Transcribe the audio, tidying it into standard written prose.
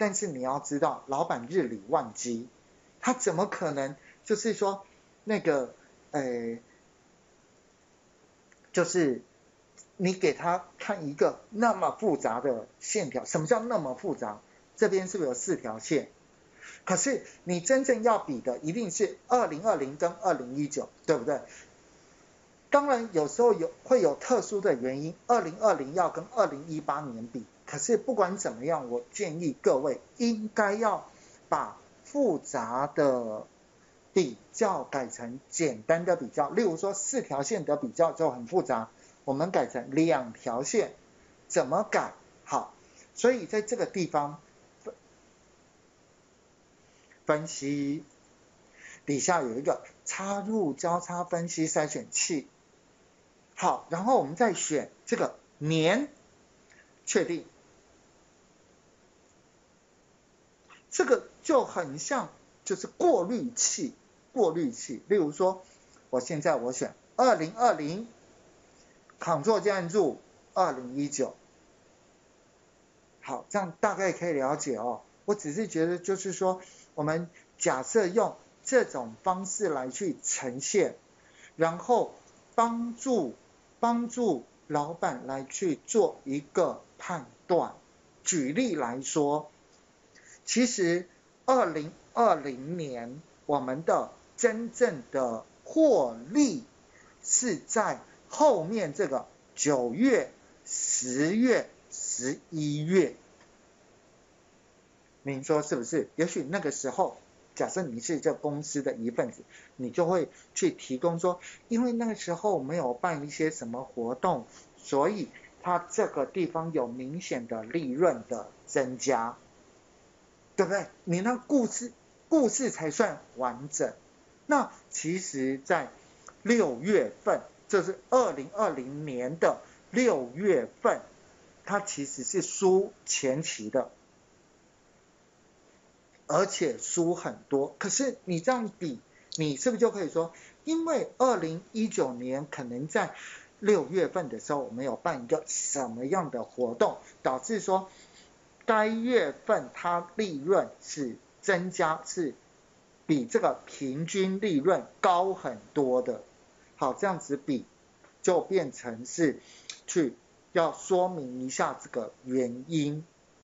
但是你要知道，老板日理万机，他怎么可能就是说那个就是你给他看一个那么复杂的线条，什么叫那么复杂？这边是不是有4条线？可是你真正要比的一定是2020跟2019，对不对？当然有时候会有特殊的原因，2020要跟2018年比，可是不管怎么样，我建议各位应该要把复杂的比较改成简单的比较，例如说4条线的比较就很复杂，我们改成2条线，怎么改？好，所以在这个地方分析底下有一个插入交叉分析筛选器，好，然后我们再选这个年，确定，这个就很像就是过滤器，例如说我现在选2020， Ctrl 键按住2019，好，这样大概可以了解哦。我只是觉得就是说我们假设用这种方式来去呈现，然后帮助老板来去做一个判断。举例来说，其实2020年我们的真正的获利是在后面这个9月、10月、11月，您说是不是？也许那个时候，假设你是这公司的一份子，你就会去提供说，因为那个时候没有办一些什么活动，所以它这个地方有明显的利润的增加，对不对？你那故事才算完整。那其实在6月份，就是2020年的6月份，它其实是输前期的，而且输很多。可是你这样比，你是不是就可以说，因为2019年可能在6月份的时候我们有办一个什么样的活动，导致说该月份它利润是增加，是比这个平均利润高很多的。好，这样子比就变成是去要说明一下这个原因。